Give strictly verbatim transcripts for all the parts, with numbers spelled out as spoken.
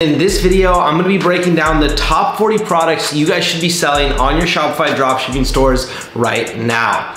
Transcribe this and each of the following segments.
In this video, I'm gonna be breaking down the top forty products you guys should be selling on your Shopify dropshipping stores right now.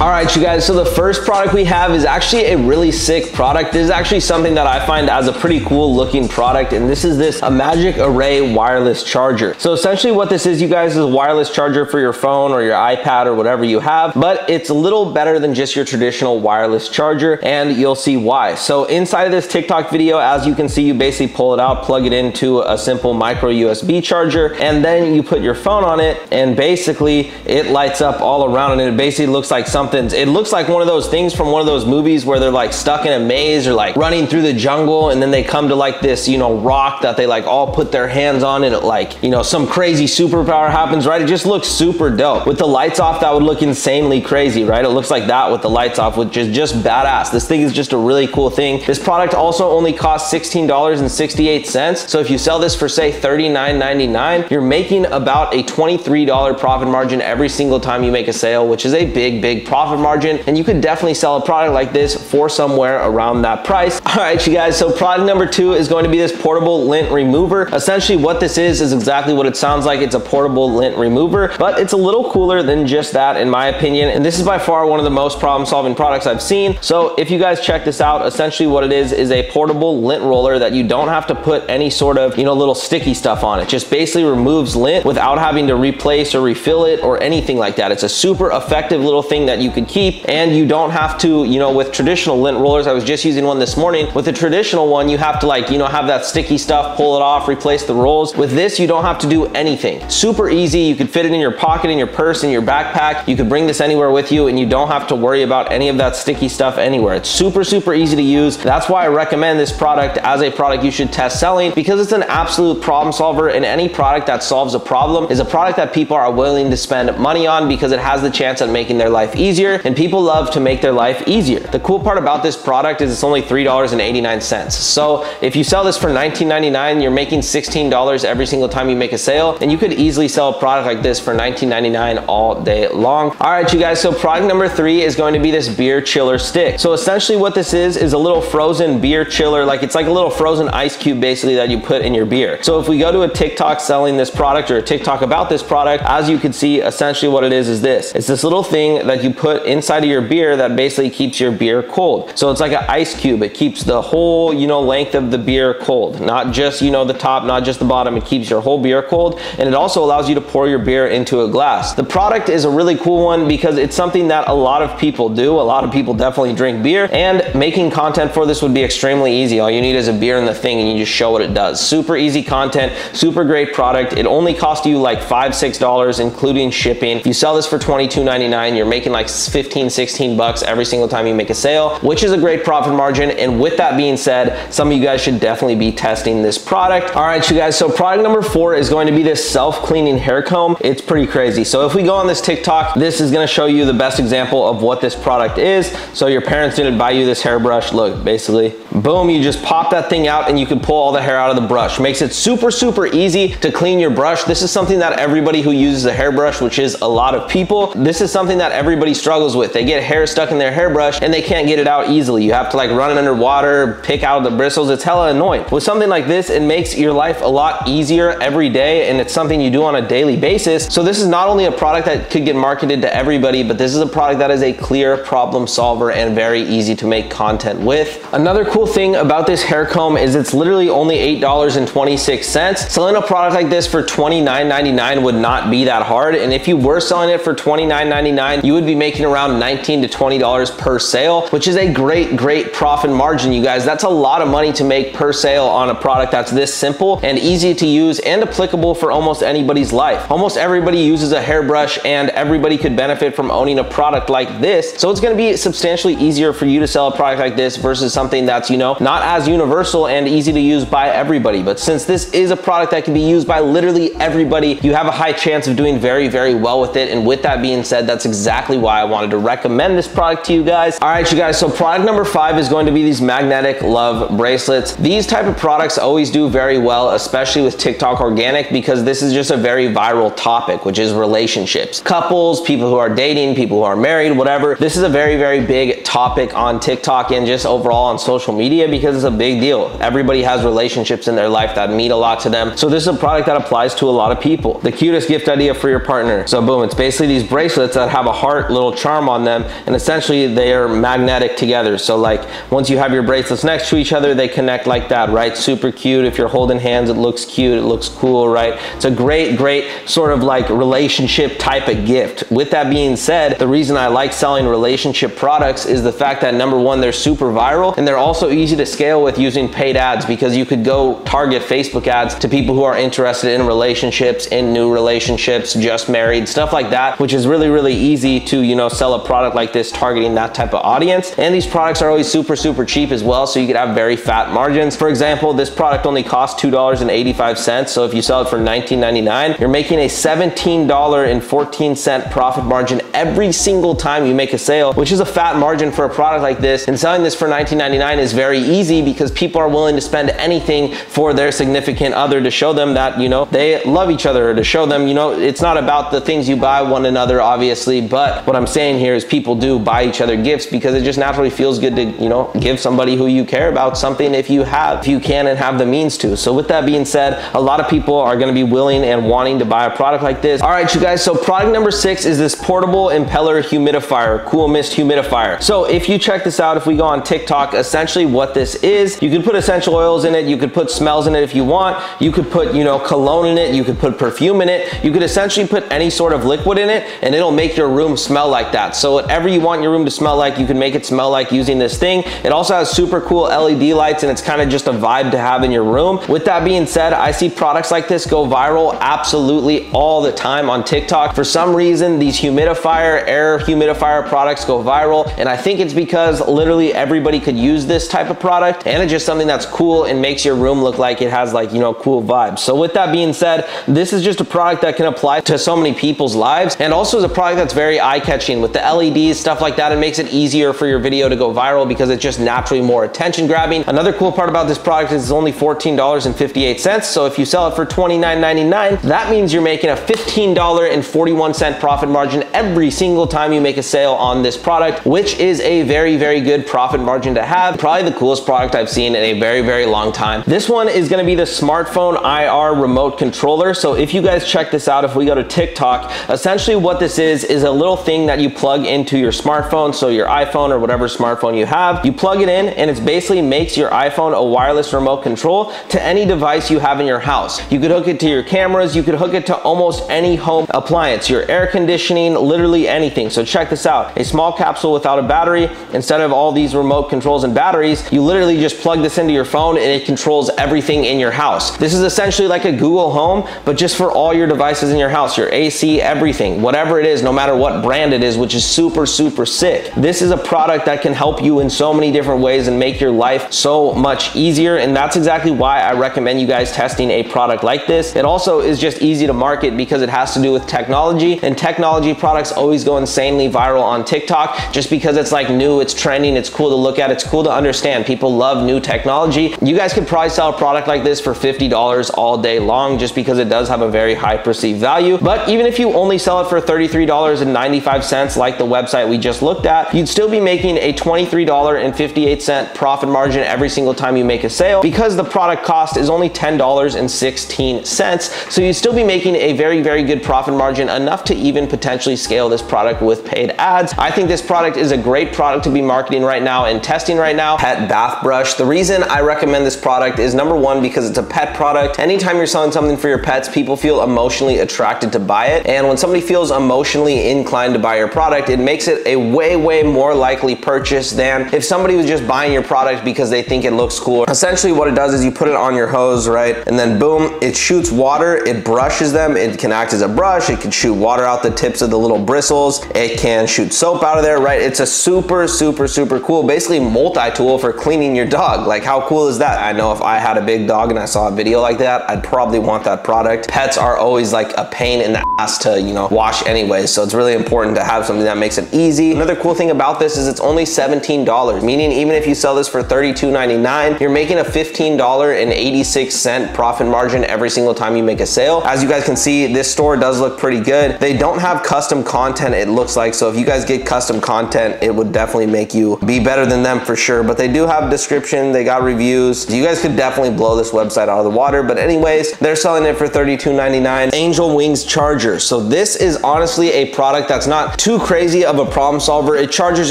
All right, you guys, so the first product we have is actually a really sick product. This is actually something that I find as a pretty cool looking product, and this is this a Magic Array wireless charger. So essentially what this is, you guys, is a wireless charger for your phone or your iPad or whatever you have, but it's a little better than just your traditional wireless charger, and you'll see why. So inside of this TikTok video, as you can see, you basically pull it out, plug it into a simple micro U S B charger, and then you put your phone on it, and basically it lights up all around, and it basically looks like something. It looks like one of those things from one of those movies where they're like stuck in a maze or like running through the jungle, and then they come to like this, you know, rock that they like all put their hands on, and it like, you know, some crazy superpower happens, right? It just looks super dope. With the lights off, that would look insanely crazy, right? It looks like that with the lights off, which is just badass. This thing is just a really cool thing. This product also only costs sixteen dollars and sixty-eight cents. So if you sell this for say thirty-nine ninety-nine, you're making about a twenty-three dollar profit margin every single time you make a sale, which is a big, big profit. Profit margin, and you could definitely sell a product like this for somewhere around that price. All right, you guys, so product number two is going to be this portable lint remover. Essentially what this is is exactly what it sounds like. It's a portable lint remover, but it's a little cooler than just that in my opinion, and this is by far one of the most problem solving products I've seen. So if you guys check this out, essentially what it is is a portable lint roller that you don't have to put any sort of, you know, little sticky stuff on. It just basically removes lint without having to replace or refill it or anything like that. It's a super effective little thing that you could keep, and you don't have to, you know, with traditional lint rollers, I was just using one this morning. With a traditional one, you have to like, you know, have that sticky stuff, pull it off, replace the rolls. With this, you don't have to do anything. Super easy. You could fit it in your pocket, in your purse, in your backpack. You could bring this anywhere with you, and you don't have to worry about any of that sticky stuff anywhere. It's super, super easy to use. That's why I recommend this product as a product you should test selling, because it's an absolute problem solver, and any product that solves a problem is a product that people are willing to spend money on because it has the chance at making their life easier. And people love to make their life easier. The cool part about this product is it's only three dollars and eighty-nine cents. So if you sell this for nineteen ninety-nine, you're making sixteen dollars every single time you make a sale, and you could easily sell a product like this for nineteen ninety-nine all day long. All right, you guys, so product number three is going to be this beer chiller stick. So essentially what this is is a little frozen beer chiller. Like it's like a little frozen ice cube basically that you put in your beer. So if we go to a TikTok selling this product or a TikTok about this product, as you can see, essentially what it is is this. It's this little thing that you put inside of your beer that basically keeps your beer cold. So it's like an ice cube. It keeps the whole, you know, length of the beer cold, not just, you know, the top, not just the bottom. It keeps your whole beer cold, and it also allows you to pour your beer into a glass. The product is a really cool one because it's something that a lot of people do. A lot of people definitely drink beer, and making content for this would be extremely easy. All you need is a beer and the thing, and you just show what it does. Super easy content, super great product. It only cost you like five, six dollars, including shipping. If you sell this for twenty-two ninety-nine, you're making like fifteen, sixteen bucks every single time you make a sale, which is a great profit margin. And with that being said, some of you guys should definitely be testing this product. All right, you guys, so product number four is going to be this self-cleaning hair comb. It's pretty crazy. So if we go on this TikTok, this is gonna show you the best example of what this product is. So your parents didn't buy you this hairbrush. Look, basically, boom, you just pop that thing out and you can pull all the hair out of the brush. Makes it super, super easy to clean your brush. This is something that everybody who uses a hairbrush, which is a lot of people, this is something that everybody struggles struggles with. They get hair stuck in their hairbrush and they can't get it out easily. You have to like run it under water, pick out the bristles. It's hella annoying. With something like this, it makes your life a lot easier every day, and it's something you do on a daily basis. So this is not only a product that could get marketed to everybody, but this is a product that is a clear problem solver and very easy to make content with. Another cool thing about this hair comb is it's literally only eight dollars and twenty-six cents. Selling a product like this for twenty-nine ninety-nine would not be that hard, and if you were selling it for twenty-nine ninety-nine, you would be making around nineteen to twenty dollars per sale, which is a great, great profit margin, you guys. That's a lot of money to make per sale on a product that's this simple and easy to use and applicable for almost anybody's life. Almost everybody uses a hairbrush, and everybody could benefit from owning a product like this. So it's gonna be substantially easier for you to sell a product like this versus something that's, you know, not as universal and easy to use by everybody. But since this is a product that can be used by literally everybody, you have a high chance of doing very, very well with it. And with that being said, that's exactly why why I wanted to recommend this product to you guys. All right, you guys, so product number five is going to be these magnetic love bracelets. These type of products always do very well, especially with TikTok organic, because this is just a very viral topic, which is relationships. Couples, people who are dating, people who are married, whatever. This is a very, very big topic on TikTok and just overall on social media because it's a big deal. Everybody has relationships in their life that mean a lot to them. So this is a product that applies to a lot of people. The cutest gift idea for your partner. So boom, it's basically these bracelets that have a heart little charm on them, and essentially they are magnetic together. So like once you have your bracelets next to each other, they connect like that, right? Super cute. If you're holding hands, it looks cute. It looks cool, right? It's a great, great sort of like relationship type of gift. With that being said, the reason I like selling relationship products is the fact that number one, they're super viral, and they're also easy to scale with using paid ads, because you could go target Facebook ads to people who are interested in relationships, in new relationships, just married, stuff like that, which is really, really easy to, you know, sell a product like this targeting that type of audience. And these products are always super, super cheap as well, so you could have very fat margins. For example, this product only costs two dollars and eighty-five cents. So if you sell it for nineteen ninety-nine, you're making a seventeen dollars and fourteen cents profit margin every single time you make a sale, which is a fat margin for a product like this. And selling this for nineteen ninety-nine is very easy because people are willing to spend anything for their significant other to show them that, you know, they love each other, or to show them, you know, it's not about the things you buy one another, obviously, but what I'm saying here is people do buy each other gifts because it just naturally feels good to, you know, give somebody who you care about something if you have, if you can and have the means to. So with that being said, a lot of people are going to be willing and wanting to buy a product like this. All right, you guys, so product number six is this portable impeller humidifier, cool mist humidifier. So if you check this out, if we go on TikTok, essentially what this is, you can put essential oils in it, you could put smells in it if you want, you could put, you know, cologne in it, you could put perfume in it, you could essentially put any sort of liquid in it, and it'll make your room smell like that. So whatever you want your room to smell like, you can make it smell like using this thing. It also has super cool L E D lights, and it's kind of just a vibe to have in your room. With that being said, I see products like this go viral absolutely all the time on TikTok. For some reason, these humidifier, air humidifier products go viral, and I think it's because literally everybody could use this type of product, and it's just something that's cool and makes your room look like it has, like, you know, cool vibes. So with that being said, this is just a product that can apply to so many people's lives, and also is a product that's very eye-catching with the L E Ds, stuff like that. It makes it easier for your video to go viral because it's just naturally more attention grabbing. Another cool part about this product is it's only fourteen dollars and fifty-eight cents. So if you sell it for twenty-nine ninety-nine, that means you're making a fifteen dollars and forty-one cents profit margin every single time you make a sale on this product, which is a very, very good profit margin to have. Probably the coolest product I've seen in a very, very long time. This one is going to be the smartphone I R remote controller. So if you guys check this out, if we go to TikTok, essentially what this is is a little thing that you plug into your smartphone. So your iPhone or whatever smartphone you have, you plug it in, and it basically makes your iPhone a wireless remote control to any device you have in your house. You could hook it to your cameras, you could hook it to almost any home appliance, your air conditioning, literally anything. So check this out, a small capsule without a battery. Instead of all these remote controls and batteries, you literally just plug this into your phone and it controls everything in your house. This is essentially like a Google Home, but just for all your devices in your house, your A C, everything, whatever it is, no matter what brand it is, which is super, super sick. This is a product that can help you in so many different ways and make your life so much easier. And that's exactly why I recommend you guys testing a product like this. It also is just easy to market because it has to do with technology, and technology products always go insanely viral on TikTok just because it's like new, it's trending, it's cool to look at, it's cool to understand. People love new technology. You guys could probably sell a product like this for fifty dollars all day long just because it does have a very high perceived value. But even if you only sell it for thirty-three dollars and ninety-five cents, like the website we just looked at, you'd still be making a twenty-three dollars and fifty-eight cents profit margin every single time you make a sale because the product cost is only ten dollars and sixteen cents. So you'd still be making a very, very good profit margin, enough to even potentially scale this product with paid ads. I think this product is a great product to be marketing right now and testing right now. Pet bath brush. The reason I recommend this product is number one, because it's a pet product. Anytime you're selling something for your pets, people feel emotionally attracted to buy it. And when somebody feels emotionally inclined to buy your product, it makes it a way, way more likely purchase than if somebody was just buying your product because they think it looks cool. Essentially what it does is you put it on your hose, right? And then boom, it shoots water, it brushes them. It can act as a brush. It can shoot water out the tips of the little bristles. It can shoot soap out of there, right? It's a super, super, super cool, basically multi-tool for cleaning your dog. Like, how cool is that? I know if I had a big dog and I saw a video like that, I'd probably want that product. Pets are always like a pain in the ass to, you know, wash anyway. So it's really important to have have something that makes it easy. Another cool thing about this is it's only seventeen dollars, meaning even if you sell this for thirty-two ninety-nine, you're making a fifteen dollars and eighty-six cent profit margin every single time you make a sale. As you guys can see, this store does look pretty good. They don't have custom content, it looks like, so if you guys get custom content, it would definitely make you be better than them for sure, but they do have description, they got reviews. You guys could definitely blow this website out of the water, but anyways, they're selling it for thirty-two ninety-nine. Angel Wings Charger. So this is honestly a product that's not too crazy of a problem solver. It charges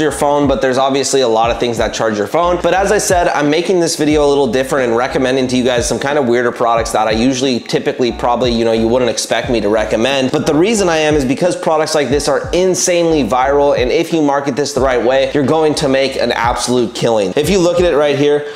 your phone, but there's obviously a lot of things that charge your phone. But as I said, I'm making this video a little different and recommending to you guys some kind of weirder products that I usually typically probably, you know, you wouldn't expect me to recommend. But the reason I am is because products like this are insanely viral, and if you market this the right way, you're going to make an absolute killing. If you look at it right here,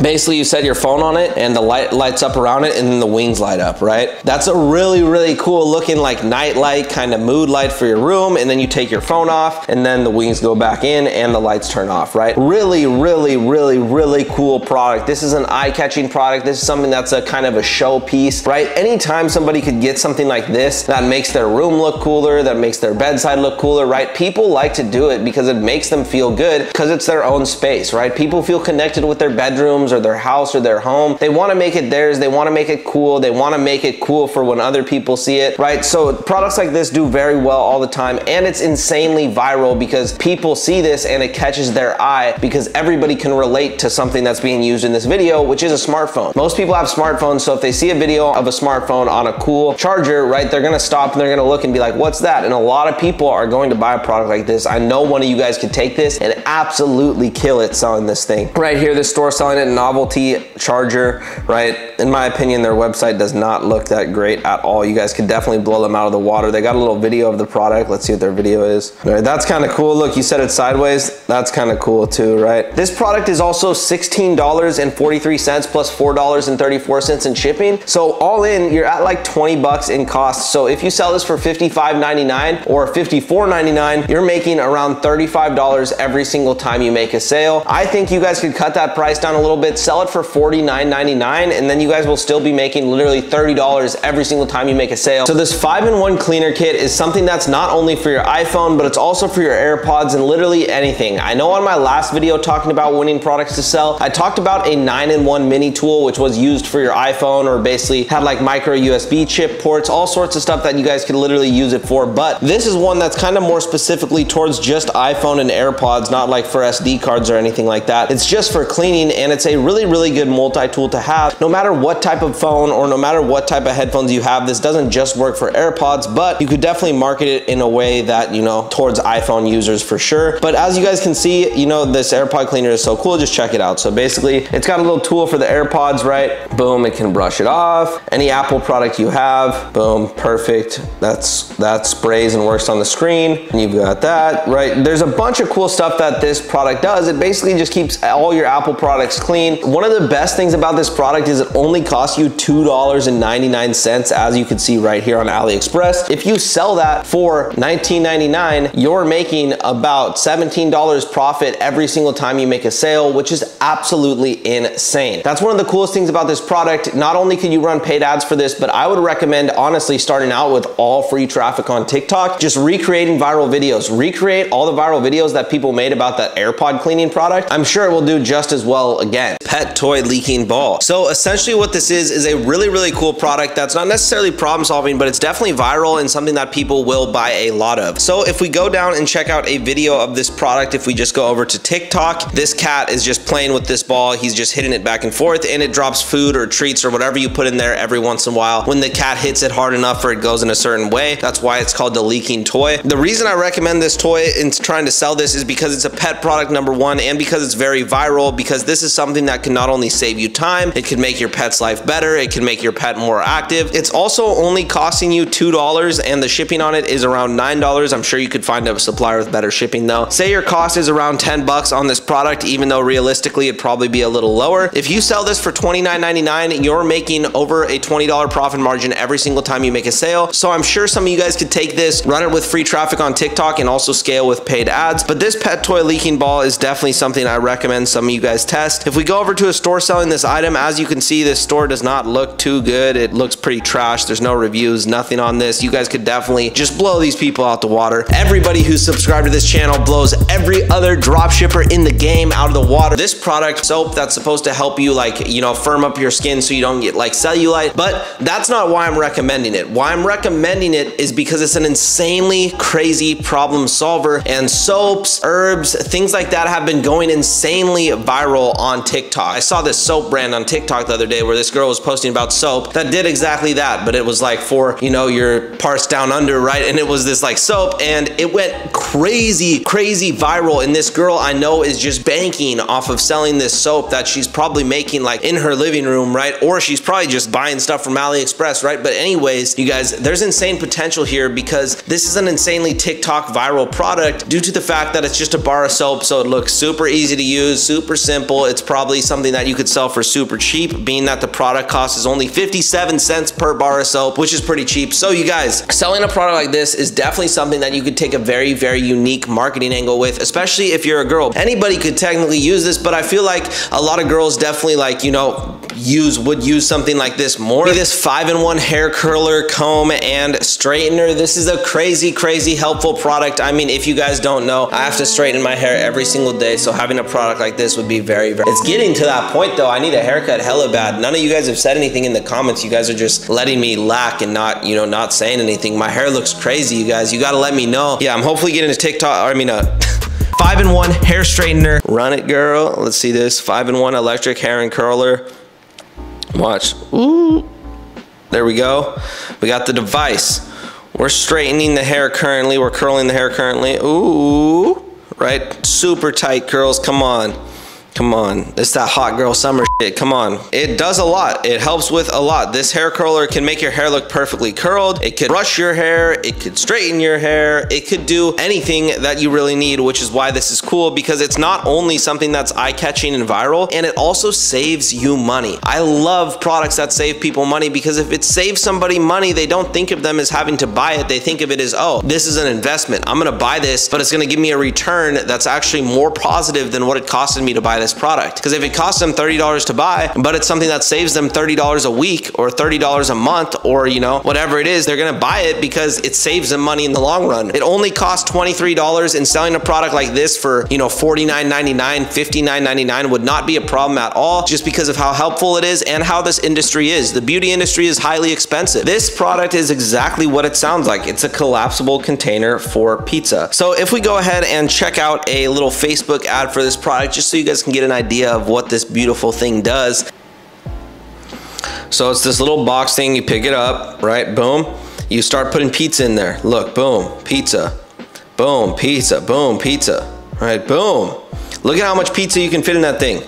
basically you set your phone on it and the light lights up around it and then the wings light up, right? That's a really, really cool looking like night light, kind of mood light for your room, and then you take your phone off and then the wings go back in and the lights turn off, right? Really, really, really, really cool product. This is an eye-catching product. This is something that's a kind of a show piece, right? Anytime somebody could get something like this that makes their room look cooler, that makes their bedside look cooler, right? People like to do it because it makes them feel good because it's their own space, right? People feel connected with their bedrooms or their house or their home. They want to make it theirs. They want to make it cool. They want to make it cool for when other people see it, right? So products like this do very well all the time, and it's insanely viral because people see this and it catches their eye because everybody can relate to something that's being used in this video, which is a smartphone. Most people have smartphones, so if they see a video of a smartphone on a cool charger, right, they're gonna stop and they're gonna look and be like, what's that? And a lot of people are going to buy a product like this. I know one of you guys could take this and absolutely kill it selling this thing. Right here, this store selling it in novelty charger, right? In my opinion, their website does not look that great at all. You guys could definitely blow them out of the water. They got a little video of the product. Let's see what their video is. All right, that's kind of cool. Look, you set it sideways. That's kind of cool too, right? This product is also sixteen dollars and forty-three cents plus four dollars and thirty-four cents in shipping. So all in, you're at like twenty bucks in cost. So if you sell this for fifty-five ninety-nine or fifty-four ninety-nine, you're making around thirty-five dollars every single time you make a sale. I think you guys could cut that price down a little bit. Sell it for forty-nine ninety-nine, and then you guys will still be making literally thirty dollars every single time you make a sale. So this five in one cleaner kit is something that's not only for your iPhone, but it's also for your AirPods and literally anything. I know on my last video talking about winning products to sell, I talked about a nine in one mini tool, which was used for your iPhone, or basically had like micro U S B chip ports, all sorts of stuff that you guys could literally use it for. But this is one that's kind of more specifically towards just iPhone and AirPods, not like for S D cards or anything like that. It's just for cleaning, and it's a really, really good multi-tool to have no matter what type of phone or no matter what type of headphones you have. This doesn't just work for AirPods, but you could definitely market it in a way that, you know, towards iPhone users for sure. But as you guys can see, you know, this AirPod cleaner is so cool. Just check it out. So basically it's got a little tool for the AirPods, right? Boom, it can brush it off. Any Apple product you have, boom, perfect. That's, that sprays and works on the screen. And you've got that, right? There's a bunch of cool stuff that this product does. It basically just keeps all your Apple products clean. One of the best things about this product is it only costs you two ninety-nine, as you can see right here on AliExpress. If you sell that for nineteen ninety-nine, you're making about seventeen dollars profit every single time you make a sale, which is absolutely insane. That's one of the coolest things about this product. Not only can you run paid ads for this, but I would recommend honestly starting out with all free traffic on TikTok, just recreating viral videos. Recreate all the viral videos that people made about that AirPod cleaning product. I'm sure it will do just as well again. Pet toy leaking ball. So essentially what this is, is a really, really cool product that's not necessarily problem solving, but it's definitely viral and something that people will buy a lot of. So if we go down and check out a video of this product, if we just go over to TikTok, this cat is just playing with this ball. He's just hitting it back and forth, and it drops food or treats or whatever you put in there every once in a while. When the cat hits it hard enough or it goes in a certain way, that's why it's called the leaking toy. The reason I recommend this toy and trying to sell this is because it's a pet product, number one, and because it's very viral, because this is something Something that can not only save you time, it can make your pet's life better, it can make your pet more active. It's also only costing you two dollars, and the shipping on it is around nine dollars. I'm sure you could find a supplier with better shipping though. Say your cost is around ten bucks on this product, even though realistically it'd probably be a little lower. If you sell this for twenty-nine ninety-nine, you're making over a twenty dollar profit margin every single time you make a sale. So I'm sure some of you guys could take this, run it with free traffic on TikTok, and also scale with paid ads. But this pet toy leaking ball is definitely something I recommend some of you guys test. If we go go over to a store selling this item. As you can see, this store does not look too good. It looks pretty trash. There's no reviews, nothing on this. You guys could definitely just blow these people out the water. Everybody who's subscribed to this channel blows every other dropshipper in the game out of the water. This product, soap, that's supposed to help you, like, you know, firm up your skin so you don't get like cellulite, but that's not why I'm recommending it. Why I'm recommending it is because it's an insanely crazy problem solver, and soaps, herbs, things like that have been going insanely viral on TikTok. I saw this soap brand on TikTok the other day where this girl was posting about soap that did exactly that, but it was like for, you know, your parts down under, right? And it was this like soap, and it went crazy, crazy viral. And this girl I know is just banking off of selling this soap that she's probably making like in her living room, right? Or she's probably just buying stuff from AliExpress, right? But anyways, you guys, there's insane potential here because this is an insanely TikTok viral product due to the fact that it's just a bar of soap. So it looks super easy to use, super simple. It's probably something that you could sell for super cheap, being that the product cost is only fifty-seven cents per bar of soap, which is pretty cheap. So you guys, selling a product like this is definitely something that you could take a very, very unique marketing angle with, especially if you're a girl. Anybody could technically use this, but I feel like a lot of girls definitely like, you know, use would use something like this more. This five in one hair curler, comb, and straightener. This is a crazy, crazy helpful product. I mean, if you guys don't know, I have to straighten my hair every single day, so having a product like this would be very, very... It's getting to that point though. I need a haircut hella bad. None of you guys have said anything in the comments. You guys are just letting me lack and not, you know, not saying anything. My hair looks crazy, you guys. You gotta let me know. Yeah, I'm hopefully getting a TikTok, or I mean a... five in one hair straightener. Run it, girl. Let's see this. five in one electric hair and curler. Watch. Ooh. There we go. We got the device. We're straightening the hair currently. We're curling the hair currently. Ooh. Right? Super tight curls. Come on. Come on. It's that hot girl summer shit. Come on. It does a lot. It helps with a lot. This hair curler can make your hair look perfectly curled. It could brush your hair. It could straighten your hair. It could do anything that you really need, which is why this is cool, because it's not only something that's eye-catching and viral, and it also saves you money. I love products that save people money, because if it saves somebody money, they don't think of them as having to buy it. They think of it as, oh, this is an investment. I'm gonna buy this, but it's gonna give me a return that's actually more positive than what it costed me to buy this product. Because if it costs them thirty dollars to buy, but it's something that saves them thirty dollars a week or thirty dollars a month, or you know, whatever it is, they're gonna buy it because it saves them money in the long run. It only costs twenty-three dollars, and selling a product like this for, you know, forty-nine ninety-nine, fifty-nine ninety-nine would not be a problem at all, just because of how helpful it is and how this industry is. The beauty industry is highly expensive. This product is exactly what it sounds like. It's a collapsible container for pizza. So if we go ahead and check out a little Facebook ad for this product, just so you guys can get an idea of what this beautiful thing does. So it's this little box thing, you pick it up, right? Boom. You start putting pizza in there. Look, boom, pizza, boom, pizza, boom, pizza. All right, boom. Look at how much pizza you can fit in that thing.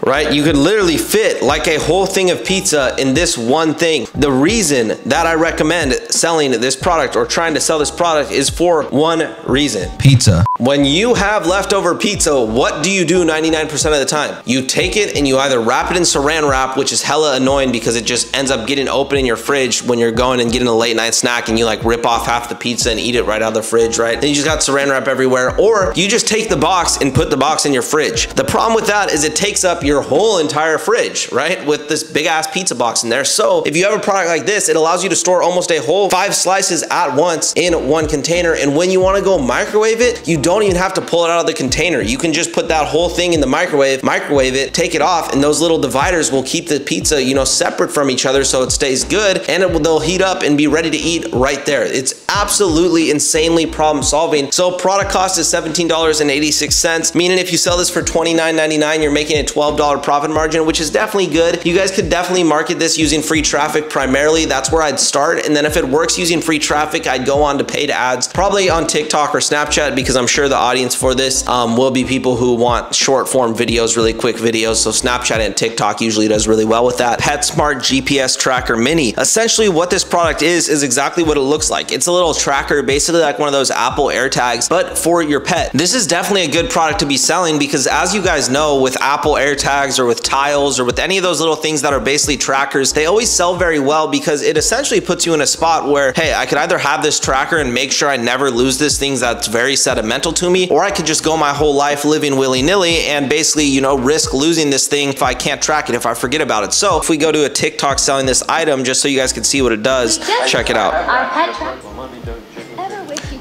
Right? You could literally fit like a whole thing of pizza in this one thing. The reason that I recommend selling this product or trying to sell this product is for one reason. Pizza. When you have leftover pizza, what do you do ninety-nine percent of the time? You take it and you either wrap it in Saran wrap, which is hella annoying because it just ends up getting open in your fridge when you're going and getting a late night snack, and you like rip off half the pizza and eat it right out of the fridge, right? Then you just got Saran wrap everywhere. Or you just take the box and put the box in your fridge. The problem with that is it takes up your Your whole entire fridge, right? With this big ass pizza box in there. So if you have a product like this, it allows you to store almost a whole five slices at once in one container. And when you want to go microwave it, you don't even have to pull it out of the container. You can just put that whole thing in the microwave, microwave it, take it off, and those little dividers will keep the pizza, you know, separate from each other so it stays good, and it will, they'll heat up and be ready to eat right there. It's absolutely insanely problem solving. So product cost is seventeen dollars and eighty-six cents, meaning if you sell this for twenty-nine ninety-nine, you're making a twelve dollar profit margin, which is definitely good. You guys could definitely market this using free traffic primarily. That's where I'd start. And then if it works using free traffic, I'd go on to paid ads, probably on TikTok or Snapchat, because I'm sure the audience for this um, will be people who want short form videos, really quick videos. So Snapchat and TikTok usually does really well with that. PetSmart G P S Tracker Mini. Essentially what this product is, is exactly what it looks like. It's a little tracker, basically like one of those Apple AirTags, but for your pet. This is definitely a good product to be selling because, as you guys know, with Apple AirTags, AirTags or with tiles or with any of those little things that are basically trackers, they always sell very well because it essentially puts you in a spot where, hey, I could either have this tracker and make sure I never lose this thing that's very sentimental to me, or I could just go my whole life living willy-nilly and basically, you know, risk losing this thing if I can't track it, if I forget about it. So if we go to a TikTok selling this item, just so you guys can see what it does, check it out.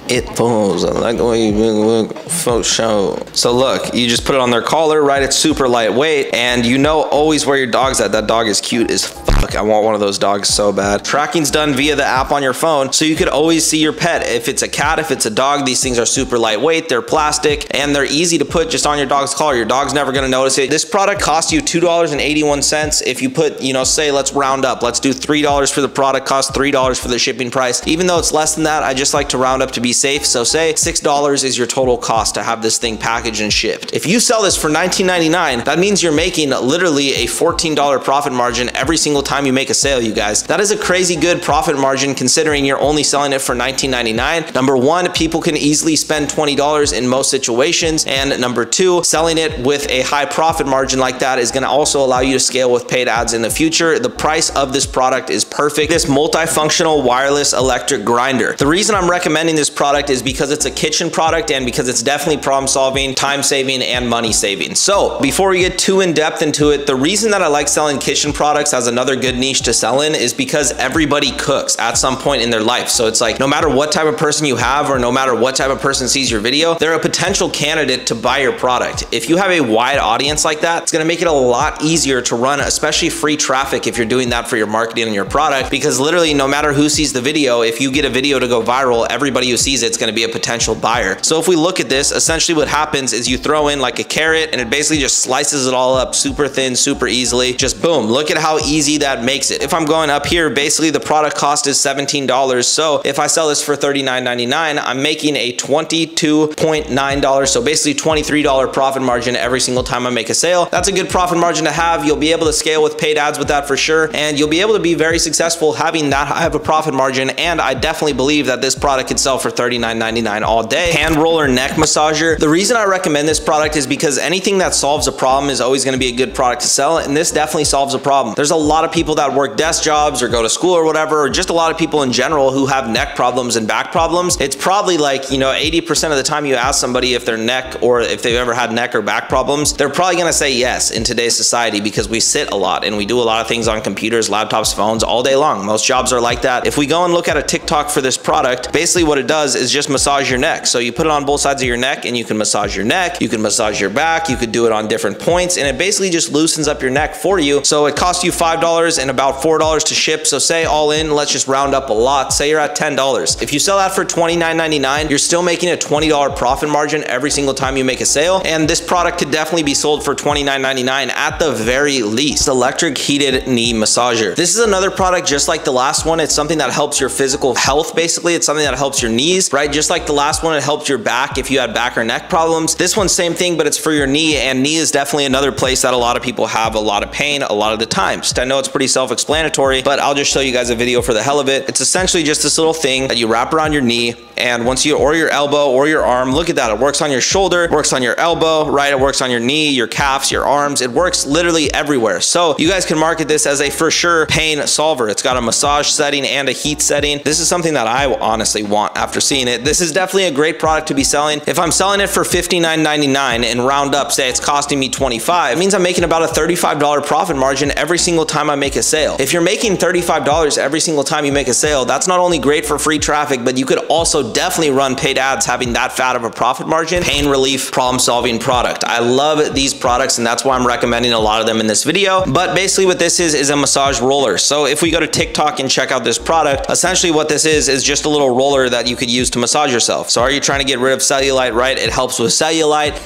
It falls, I like the way you look, for show. So look, you just put it on their collar, right? It's super lightweight, and you know always where your dog's at. That dog is cute as fuck. I want one of those dogs so bad. Tracking's done via the app on your phone, so you could always see your pet. If it's a cat, if it's a dog, these things are super lightweight, they're plastic, and they're easy to put just on your dog's collar. Your dog's never gonna notice it. This product costs you two dollars and eighty-one cents. If you put, you know, say, let's round up, let's do three dollars for the product, cost three dollars for the shipping price. Even though it's less than that, I just like to round up to be safe, so say six dollars is your total cost to have this thing packaged and shipped. If you sell this for nineteen ninety-nine, that means you're making literally a fourteen dollar profit margin every single time you make a sale, you guys. That is a crazy good profit margin considering you're only selling it for nineteen ninety-nine. Number one, people can easily spend twenty dollars in most situations, and number two, selling it with a high profit margin like that is going to also allow you to scale with paid ads in the future. The price of this product is perfect. This multifunctional wireless electric grinder. The reason I'm recommending this product product is because it's a kitchen product and because it's definitely problem solving, time saving, and money saving. So before we get too in depth into it, the reason that I like selling kitchen products as another good niche to sell in is because everybody cooks at some point in their life. So it's like, no matter what type of person you have, or no matter what type of person sees your video, they're a potential candidate to buy your product. If you have a wide audience like that, it's gonna make it a lot easier to run, especially free traffic if you're doing that for your marketing and your product, because literally no matter who sees the video, if you get a video to go viral, everybody who sees it's going to be a potential buyer. So if we look at this, essentially what happens is you throw in like a carrot and it basically just slices it all up super thin, super easily. Just boom, look at how easy that makes it. If I'm going up here, basically the product cost is seventeen dollars. So if I sell this for thirty-nine ninety-nine, I'm making a twenty-two point nine dollars. So basically twenty-three dollar profit margin every single time I make a sale. That's a good profit margin to have. You'll be able to scale with paid ads with that for sure. And you'll be able to be very successful having that high of a profit margin. And I definitely believe that this product could sell for thirty-nine ninety-nine all day. Hand roller neck massager. The reason I recommend this product is because anything that solves a problem is always going to be a good product to sell, and this definitely solves a problem. There's a lot of people that work desk jobs or go to school or whatever, or just a lot of people in general who have neck problems and back problems. It's probably like, you know, eighty percent of the time you ask somebody if their neck or if they've ever had neck or back problems, they're probably going to say yes in today's society because we sit a lot and we do a lot of things on computers, laptops, phones all day long. Most jobs are like that. If we go and look at a TikTok for this product, basically what it does is just massage your neck. So you put it on both sides of your neck and you can massage your neck, you can massage your back, you could do it on different points, and it basically just loosens up your neck for you. So it costs you five dollars and about four dollars to ship. So say all in, let's just round up a lot. Say you're at ten dollars. If you sell that for twenty-nine ninety-nine, you're still making a twenty dollar profit margin every single time you make a sale. And this product could definitely be sold for twenty-nine ninety-nine at the very least. Electric heated knee massager. This is another product just like the last one. It's something that helps your physical health basically. It's something that helps your knee, right? Just like the last one, it helped your back if you had back or neck problems. This one's same thing, but it's for your knee, and knee is definitely another place that a lot of people have a lot of pain a lot of the times. I know it's pretty self-explanatory, but I'll just show you guys a video for the hell of it. It's essentially just this little thing that you wrap around your knee, and once you, or your elbow or your arm, look at that. It works on your shoulder, works on your elbow, right? It works on your knee, your calves, your arms. It works literally everywhere. So you guys can market this as a for sure pain solver. It's got a massage setting and a heat setting. This is something that I honestly want after seeing it. This is definitely a great product to be selling. If I'm selling it for fifty-nine ninety-nine and round up, say it's costing me twenty-five, it means I'm making about a thirty-five dollar profit margin every single time I make a sale. If you're making thirty-five dollars every single time you make a sale, that's not only great for free traffic, but you could also definitely run paid ads having that fat of a profit margin. Pain relief, problem solving product. I love these products, and that's why I'm recommending a lot of them in this video. But basically what this is is a massage roller. So if we go to TikTok and check out this product, essentially what this is is just a little roller that you could use to massage yourself. So are you trying to get rid of cellulite, right? It helps with cellulite.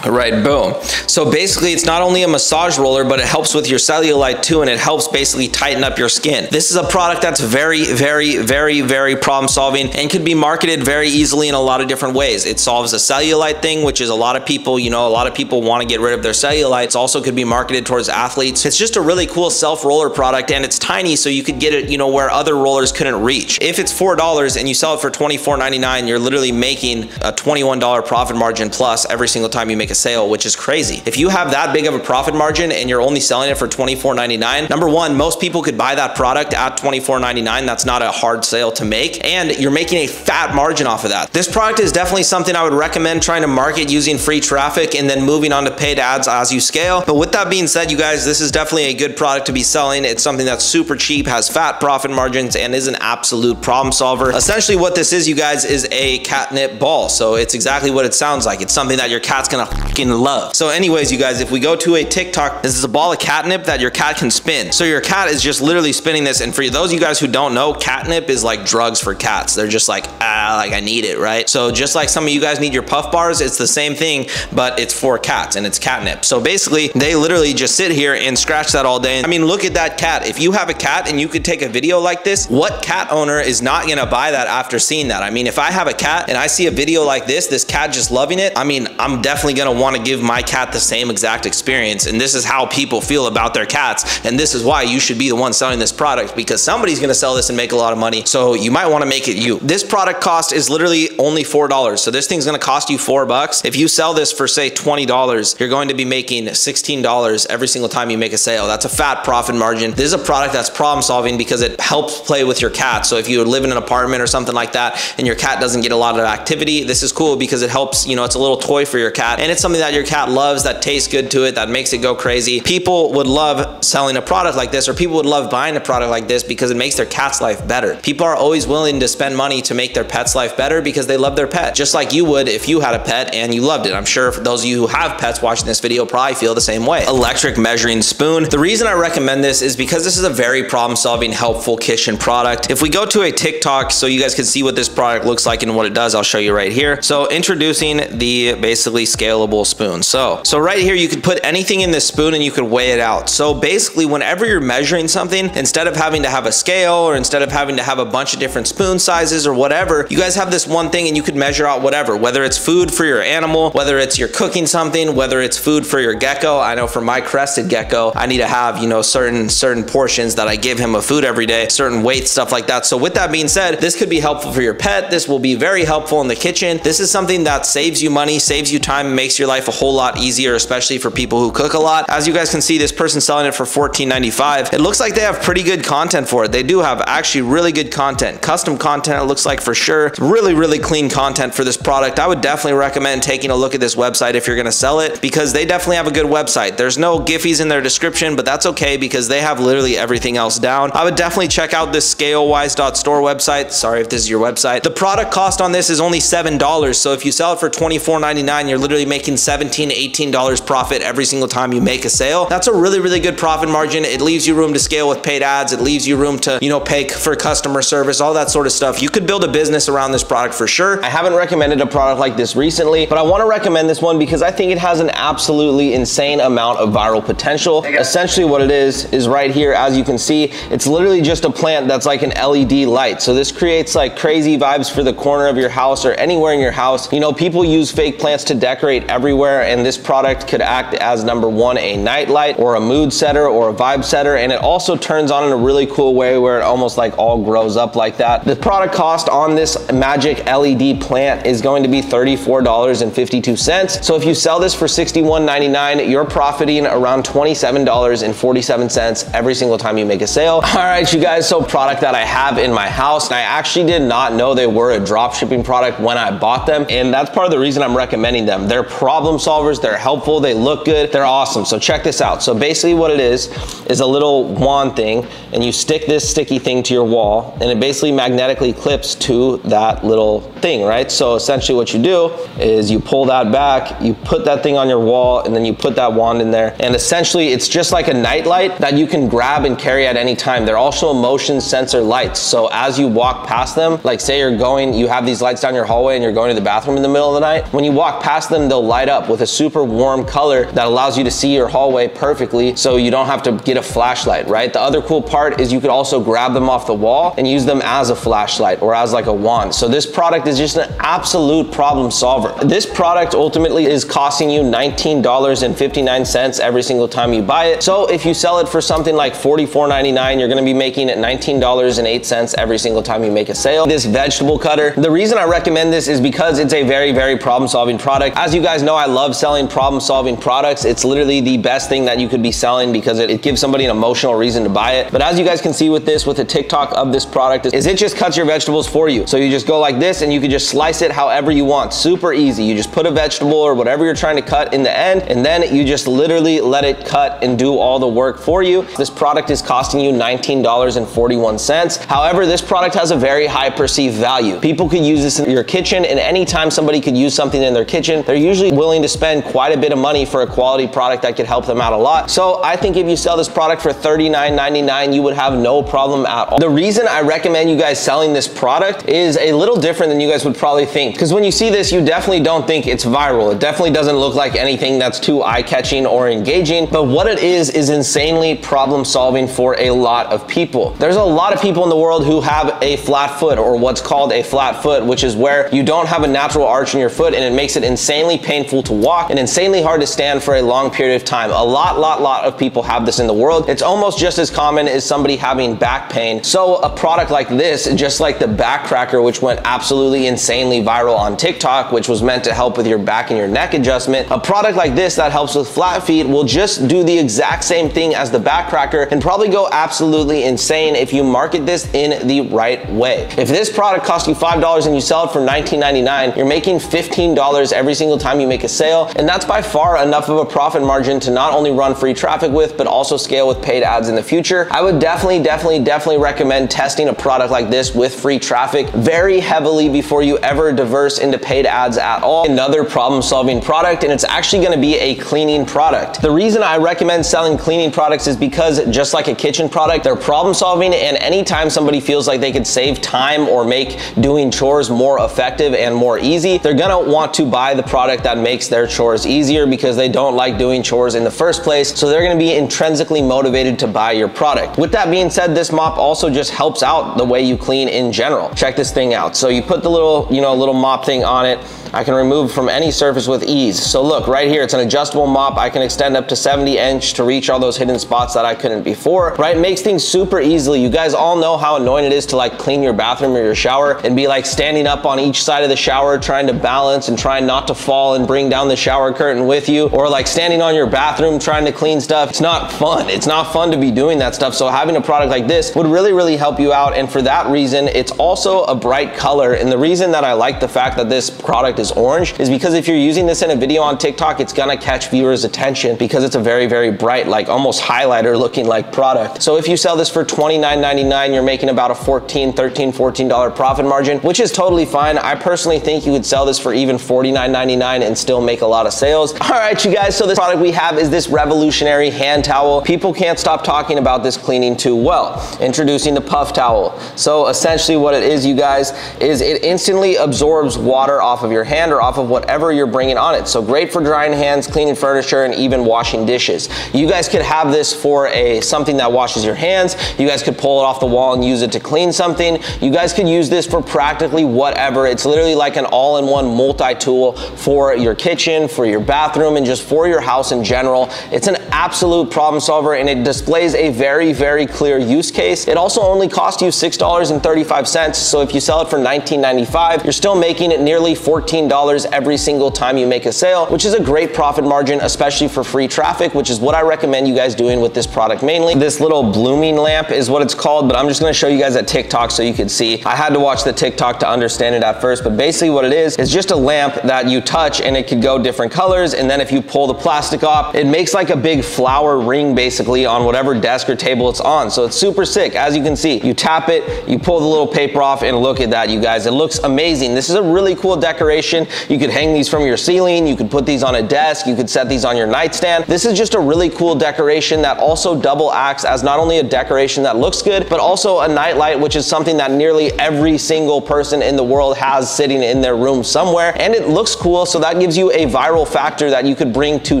Right, boom. So basically it's not only a massage roller, but it helps with your cellulite too, and it helps basically tighten up your skin. This is a product that's very, very, very, very problem solving and can be marketed very easily in a lot of different ways. It solves a cellulite thing, which is a lot of people, you know, a lot of people want to get rid of their cellulite. It's also could be marketed towards athletes. It's just a really cool self roller product, and it's tiny, so you could get it, you know, where other rollers couldn't reach. If it's four dollars and you sell it for twenty-four ninety-nine, you're literally making a twenty-one dollar profit margin plus every single time you make a sale, which is crazy. If you have that big of a profit margin and you're only selling it for twenty-four ninety-nine, number one, most people could buy that product at twenty-four ninety-nine. That's not a hard sale to make, and you're making a fat margin off of that. This product is definitely something I would recommend trying to market using free traffic and then moving on to paid ads as you scale. But with that being said, you guys, this is definitely a good product to be selling. It's something that's super cheap, has fat profit margins, and is an absolute problem solver. Essentially what this is, you guys, is a catnip ball. So it's exactly what it sounds like. It's something that your cat's gonna fucking love. So anyways, you guys, if we go to a TikTok, this is a ball of catnip that your cat can spin. So your cat is just literally spinning this. And for those of you guys who don't know, catnip is like drugs for cats. They're just like, ah, like I need it, right? So just like some of you guys need your puff bars, it's the same thing, but it's for cats and it's catnip. So basically they literally just sit here and scratch that all day. And I mean, look at that cat. If you have a cat and you could take a video like this, what cat owner is not gonna buy that after seeing that? I mean, if I have a cat and I see a video like this, this cat just loving it, I mean, I'm definitely gonna wanna give my cat the same exact experience. And this is how people feel about their cats. And this is why you should be the one selling this product, because somebody's gonna sell this and make a lot of money. So you might wanna make it you. This product cost is literally only four dollars. So this thing's gonna cost you four bucks. If you sell this for say twenty dollars, you're going to be making sixteen dollars every single time you make a sale. That's a fat profit margin. This is a product that's problem solving because it helps play with your cat. So if you live in an apartment or something like that and your cat doesn't get a lot of activity, this is cool because it helps, you know, it's a little toy for your cat, and it's something that your cat loves, that tastes good to it, that makes it go crazy. People would love selling a product like this, or people would love buying a product like this because it makes their cat's life better. People are always willing to spend money to make their pet's life better because they love their pet, just like you would if you had a pet and you loved it. I'm sure for those of you who have pets watching this video probably feel the same way. Electric measuring spoon. The reason I recommend this is because this is a very problem solving, helpful kitchen product. If we go to a TikTok so you guys can see what this product looks like and what it does, I'll show you right here. So introducing the basically scalable spoon. So, so right here, you could put anything in this spoon and you could weigh it out. So basically whenever you're measuring something, instead of having to have a scale or instead of having to have a bunch of different spoon sizes or whatever, you guys have this one thing and you could measure out whatever, whether it's food for your animal, whether it's you're cooking something, whether it's food for your gecko. I know for my crested gecko, I need to have, you know, certain certain portions that I give him of food every day, certain weights, stuff like that. So with that being said, this could be helpful for your pet. This will be very helpful in the kitchen. This is something that saves you money, saves you time, makes your life a whole lot easier, especially for people who cook a lot. As you guys can see, this person selling it for fourteen ninety-five. It looks like they have pretty good content for it. They do have actually really good content, custom content, it looks like for sure. Really, really clean content for this product. I would definitely recommend taking a look at this website if you're gonna sell it, because they definitely have a good website. There's no giffies in their description, but that's okay because they have literally everything else down. I would definitely check out this scalewise dot store website. Sorry if this is your website. The product cost on this is only seven dollars. So if you sell it for twenty-four ninety-nine, you're literally making seventeen, eighteen dollars profit every single time you make a sale. That's a really, really good profit margin. It leaves you room to scale with paid ads. It leaves you room to, you know, pay for customer service, all that sort of stuff. You could build a business around this product for sure. I haven't recommended a product like this recently, but I want to recommend this one because I think it has an absolutely insane amount of viral potential. Essentially what it is, is right here, as you can see, it's literally just a plant that's like an L E D light. So this creates like crazy vibes for the corner of your house or anywhere in your house. You know, people use fake plants to decorate everywhere, and this product could act as number one, a night light or a mood setter or a vibe setter. And it also turns on in a really cool way where it almost like all grows up like that. The product cost on this magic L E D plant is going to be thirty-four fifty-two. So if you sell this for sixty-one ninety-nine, you're profiting around twenty-seven forty-seven every single time you make a sale. All right, you guys, so product that I have in my house, and I actually did not know they were a drop shipping product when I bought them. And that's part of the reason I'm recommending them. They're problem solvers, they're helpful, they look good, they're awesome. So check this out. So basically what it is, is a little wand thing, and you stick this sticky thing to your wall, and it basically magnetically clips to that little thing, right? So essentially what you do is you pull that back, you put that thing on your wall, and then you put that wand in there. And essentially it's just like a nightlight that you can grab and carry at any time. They're also motion sensor lights. So as you walk past them, like say you're going, you have these lights down your hallway and you're going to the bathroom in the middle of the night. When you walk past them, they'll light light up with a super warm color that allows you to see your hallway perfectly, so you don't have to get a flashlight, right? The other cool part is you could also grab them off the wall and use them as a flashlight or as like a wand. So this product is just an absolute problem solver. This product ultimately is costing you nineteen dollars and fifty-nine cents every single time you buy it. So if you sell it for something like forty-four ninety-nine, you're gonna be making it nineteen dollars and eight cents every single time you make a sale. This vegetable cutter, the reason I recommend this is because it's a very, very problem solving product. As you guys know, I love selling problem solving products. It's literally the best thing that you could be selling because it, it gives somebody an emotional reason to buy it. But as you guys can see with this, with the TikTok of this product, is it just cuts your vegetables for you. So you just go like this and you can just slice it however you want. Super easy. You just put a vegetable or whatever you're trying to cut in the end, and then you just literally let it cut and do all the work for you. This product is costing you nineteen dollars and forty-one cents. However, this product has a very high perceived value. People could use this in your kitchen, and anytime somebody could use something in their kitchen, they're usually willing to spend quite a bit of money for a quality product that could help them out a lot. So I think if you sell this product for thirty-nine ninety-nine, you would have no problem at all. The reason I recommend you guys selling this product is a little different than you guys would probably think. Because when you see this, you definitely don't think it's viral. It definitely doesn't look like anything that's too eye-catching or engaging. But what it is is insanely problem solving for a lot of people. There's a lot of people in the world who have a flat foot, or what's called a flat foot, which is where you don't have a natural arch in your foot, and it makes it insanely painful to walk and insanely hard to stand for a long period of time. A lot, lot, lot of people have this in the world. It's almost just as common as somebody having back pain. So a product like this, just like the back cracker, which went absolutely insanely viral on TikTok, which was meant to help with your back and your neck adjustment, a product like this that helps with flat feet will just do the exact same thing as the back cracker and probably go absolutely insane if you market this in the right way. If this product costs you five dollars and you sell it for nineteen ninety-nine, you're making fifteen dollars every single time you make a sale, and that's by far enough of a profit margin to not only run free traffic with, but also scale with paid ads in the future. I would definitely, definitely, definitely recommend testing a product like this with free traffic very heavily before you ever diverse into paid ads at all. Another problem-solving product, and it's actually going to be a cleaning product. The reason I recommend selling cleaning products is because, just like a kitchen product, they're problem-solving, and anytime somebody feels like they could save time or make doing chores more effective and more easy, they're gonna want to buy the product that makes their chores easier because they don't like doing chores in the first place. So they're gonna be intrinsically motivated to buy your product. With that being said, this mop also just helps out the way you clean in general. Check this thing out. So you put the little, you know, little mop thing on it. I can remove from any surface with ease. So look right here, it's an adjustable mop. I can extend up to seventy inch to reach all those hidden spots that I couldn't before, right? It makes things super easily. You guys all know how annoying it is to like clean your bathroom or your shower and be like standing up on each side of the shower, trying to balance and trying not to fall and bring down the shower curtain with you, or like standing on your bathroom, trying to clean stuff. It's not fun. It's not fun to be doing that stuff. So having a product like this would really, really help you out. And for that reason, it's also a bright color. And the reason that I like the fact that this product is is orange is because if you're using this in a video on TikTok, it's gonna catch viewers' attention because it's a very, very bright, like almost highlighter looking like product. So if you sell this for twenty-nine ninety-nine, you're making about a fourteen, thirteen, fourteen dollar profit margin, which is totally fine. I personally think you could sell this for even forty-nine ninety-nine and still make a lot of sales. All right, you guys, so this product we have is this revolutionary hand towel. People can't stop talking about this cleaning too well. Introducing the puff towel. So essentially what it is, you guys, is it instantly absorbs water off of your hand hand or off of whatever you're bringing on it. So great for drying hands, cleaning furniture, and even washing dishes. You guys could have this for a something that washes your hands. You guys could pull it off the wall and use it to clean something. You guys could use this for practically whatever. It's literally like an all-in-one multi-tool for your kitchen, for your bathroom, and just for your house in general. It's an absolute problem solver, and it displays a very, very clear use case. It also only costs you six dollars and thirty-five cents. So if you sell it for nineteen ninety-five, you're still making it nearly fourteen dollars every single time you make a sale, which is a great profit margin, especially for free traffic, which is what I recommend you guys doing with this product mainly. This little blooming lamp is what it's called, but I'm just gonna show you guys at TikTok so you can see. I had to watch the TikTok to understand it at first, but basically what it is, is just a lamp that you touch and it could go different colors, and then if you pull the plastic off, it makes like a big flower ring basically on whatever desk or table it's on. So it's super sick. As you can see, you tap it, you pull the little paper off, and look at that, you guys. It looks amazing. This is a really cool decoration. You could hang these from your ceiling, you could put these on a desk, you could set these on your nightstand. This is just a really cool decoration that also double acts as not only a decoration that looks good, but also a nightlight, which is something that nearly every single person in the world has sitting in their room somewhere. And it looks cool, so that gives gives you a viral factor that you could bring to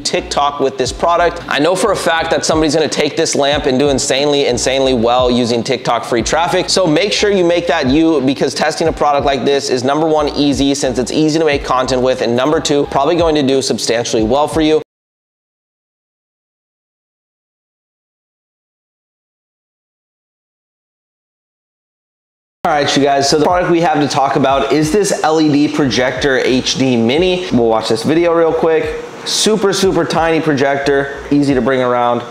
TikTok with this product. I know for a fact that somebody's gonna take this lamp and do insanely, insanely well using TikTok free traffic. So make sure you make that you, because testing a product like this is number one, easy, since it's easy to make content with, and number two, probably going to do substantially well for you. All right, you guys, so the product we have to talk about is this L E D projector H D mini. We'll watch this video real quick. Super, super tiny projector, easy to bring around.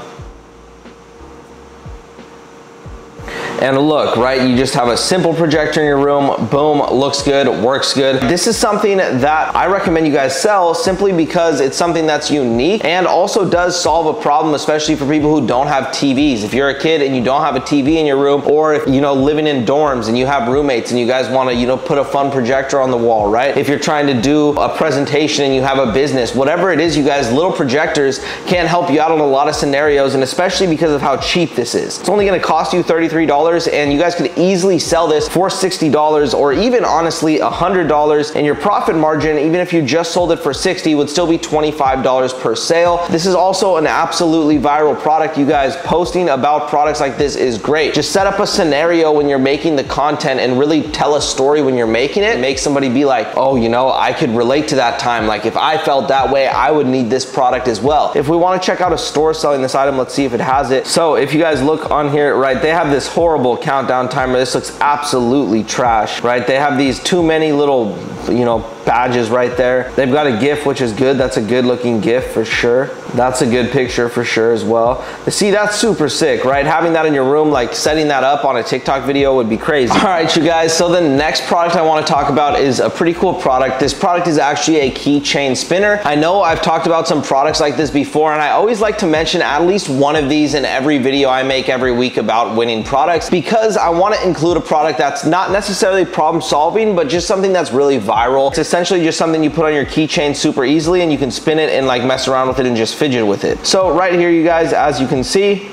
And look, right, you just have a simple projector in your room, boom, looks good, works good. This is something that I recommend you guys sell simply because it's something that's unique and also does solve a problem, especially for people who don't have T Vs. If you're a kid and you don't have a T V in your room, or if, you know, living in dorms and you have roommates and you guys wanna, you know, put a fun projector on the wall, right? If you're trying to do a presentation and you have a business, whatever it is, you guys, little projectors can help you out on a lot of scenarios, and especially because of how cheap this is. It's only gonna cost you thirty-three dollars. And you guys could easily sell this for sixty dollars, or even honestly one hundred dollars, and your profit margin, even if you just sold it for sixty dollars, would still be twenty-five dollars per sale. This is also an absolutely viral product, you guys. Posting about products like this is great. Just set up a scenario when you're making the content and really tell a story when you're making it. Make somebody be like, oh, you know, I could relate to that time. Like if I felt that way, I would need this product as well. If we want to check out a store selling this item, let's see if it has it. So if you guys look on here, right, they have this horrible countdown timer. This looks absolutely trash, right? They have these too many little, you know, badges right there. They've got a GIF, which is good. That's a good looking GIF for sure. That's a good picture for sure as well. See, that's super sick, right? Having that in your room, like setting that up on a TikTok video would be crazy. All right, you guys, so the next product I want to talk about is a pretty cool product. This product is actually a keychain spinner. I know I've talked about some products like this before, and I always like to mention at least one of these in every video I make every week about winning products, because I want to include a product that's not necessarily problem solving, but just something that's really viral. It's essentially just something you put on your keychain super easily, and you can spin it and like mess around with it and just fidget with it. So right here, you guys, as you can see,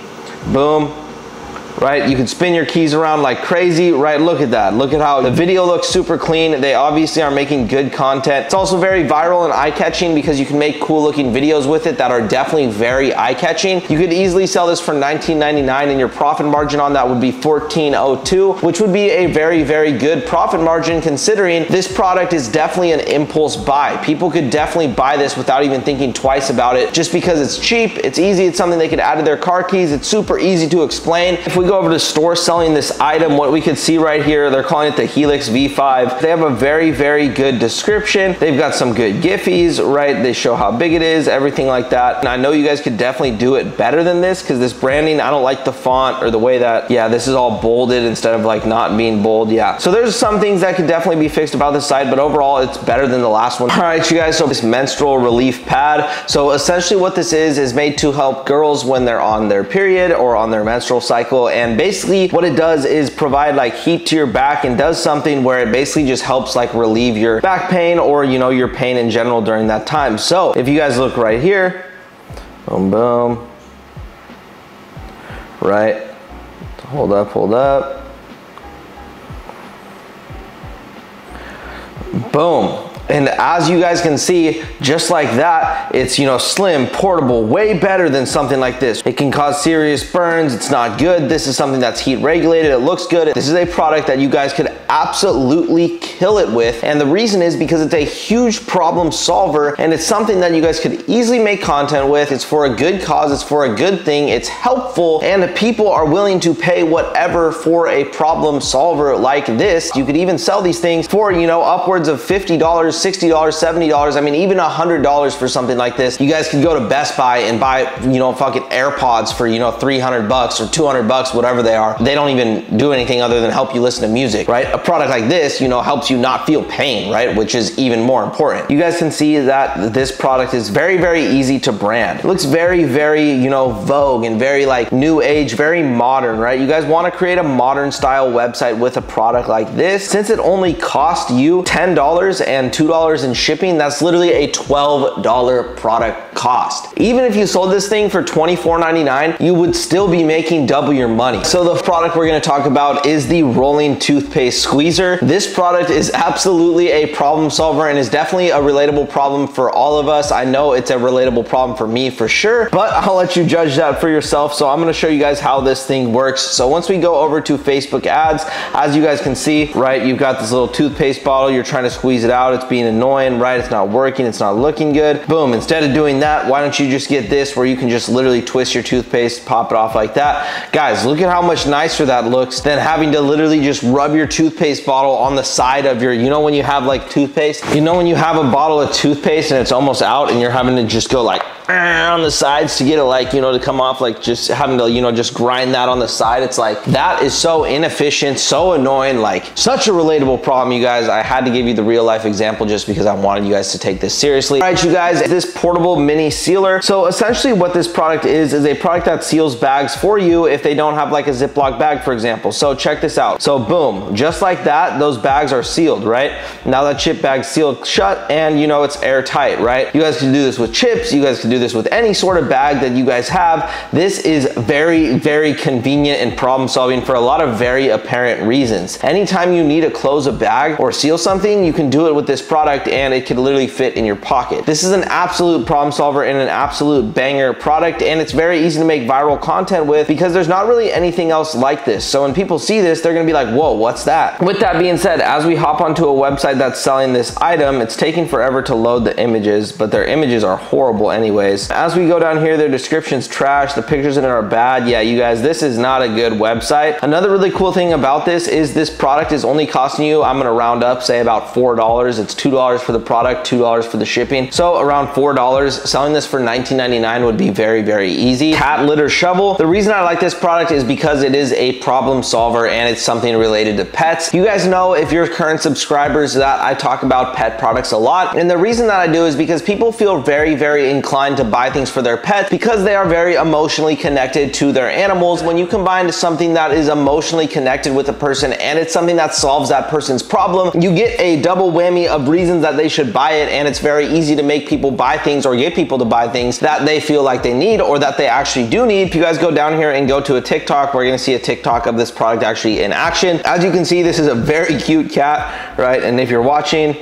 boom, right? You can spin your keys around like crazy, right? Look at that. Look at how the video looks super clean. They obviously are making good content. It's also very viral and eye-catching because you can make cool looking videos with it that are definitely very eye-catching. You could easily sell this for nineteen ninety-nine, and your profit margin on that would be fourteen oh two, which would be a very, very good profit margin, considering this product is definitely an impulse buy. People could definitely buy this without even thinking twice about it, just because it's cheap, it's easy, it's something they could add to their car keys, it's super easy to explain. If we go over to store selling this item, what we could see right here, they're calling it the Helix V five. They have a very, very good description. They've got some good giffies, right? They show how big it is, everything like that. And I know you guys could definitely do it better than this, because this branding, I don't like the font or the way that, yeah, this is all bolded instead of like not being bold. Yeah. So there's some things that could definitely be fixed about this site, but overall it's better than the last one. All right, you guys, so this menstrual relief pad. So essentially what this is, is made to help girls when they're on their period or on their menstrual cycle. And basically what it does is provide like heat to your back, and does something where it basically just helps like relieve your back pain, or, you know, your pain in general during that time. So if you guys look right here, boom, boom, right? Hold up, hold up. Boom. And as you guys can see, just like that, it's, you know, slim, portable, way better than something like this. It can cause serious burns. It's not good. This is something that's heat regulated. It looks good. This is a product that you guys could absolutely kill it with. And the reason is because it's a huge problem solver, and it's something that you guys could easily make content with. It's for a good cause. It's for a good thing. It's helpful, and the people are willing to pay whatever for a problem solver like this. You could even sell these things for, you know, upwards of fifty dollars, sixty dollars, seventy dollars, I mean, even one hundred dollars for something like this. You guys could go to Best Buy and buy, you know, fucking AirPods for, you know, three hundred bucks or two hundred bucks, whatever they are. They don't even do anything other than help you listen to music, right? A product like this, you know, helps you not feel pain, right? Which is even more important. You guys can see that this product is very, very easy to brand. It looks very, very, you know, vogue and very like new age, very modern, right? You guys want to create a modern style website with a product like this. Since it only cost you ten dollars and two dollars in shipping, that's literally a twelve dollar product cost. Even if you sold this thing for twenty-four ninety-nine, you would still be making double your money. So the product we're going to talk about is the rolling toothpaste squeezer. This product is absolutely a problem solver and is definitely a relatable problem for all of us. I know it's a relatable problem for me for sure, but I'll let you judge that for yourself. So I'm gonna show you guys how this thing works. So once we go over to Facebook ads, as you guys can see, right, you've got this little toothpaste bottle, you're trying to squeeze it out, it's being annoying, right? It's not working, it's not looking good. Boom, instead of doing that, why don't you just get this where you can just literally twist your toothpaste, pop it off like that. Guys, look at how much nicer that looks than having to literally just rub your toothpaste bottle on the side of your, you know when you have like toothpaste, you know when you have a bottle of toothpaste and it's almost out and you're having to just go like on the sides to get it like, you know, to come off, like just having to, you know, just grind that on the side. It's like, that is so inefficient, so annoying, like such a relatable problem, you guys. I had to give you the real life example just because I wanted you guys to take this seriously. All right, you guys, this portable mini sealer. So essentially what this product is, is a product that seals bags for you if they don't have like a Ziploc bag, for example. So check this out. So boom, just like that, those bags are sealed, right? Now that chip bag's sealed shut and you know, it's airtight, right? You guys can do this with chips. You guys can do this with any sort of bag that you guys have. This is very, very convenient and problem solving for a lot of very apparent reasons. Anytime you need to close a bag or seal something, you can do it with this product and it can literally fit in your pocket. This is an absolute problem solver and an absolute banger product, and it's very easy to make viral content with because there's not really anything else like this. So when people see this, they're gonna be like, whoa, what's that? With that being said, as we hop onto a website that's selling this item, it's taking forever to load the images, but their images are horrible anyway. As we go down here, their description's trash, the pictures in it are bad. Yeah, you guys, this is not a good website. Another really cool thing about this is this product is only costing you, I'm gonna round up, say about four dollars. It's two dollars for the product, two dollars for the shipping. So around four dollars, selling this for nineteen ninety-nine would be very, very easy. Cat litter shovel. The reason I like this product is because it is a problem solver and it's something related to pets. You guys know, if you're current subscribers, that I talk about pet products a lot. And the reason that I do is because people feel very, very inclined to buy things for their pets because they are very emotionally connected to their animals. When you combine something that is emotionally connected with a person and it's something that solves that person's problem, you get a double whammy of reasons that they should buy it, and it's very easy to make people buy things or get people to buy things that they feel like they need or that they actually do need. If you guys go down here and go to a TikTok, we're gonna see a TikTok of this product actually in action. As you can see, this is a very cute cat, right? And if you're watching,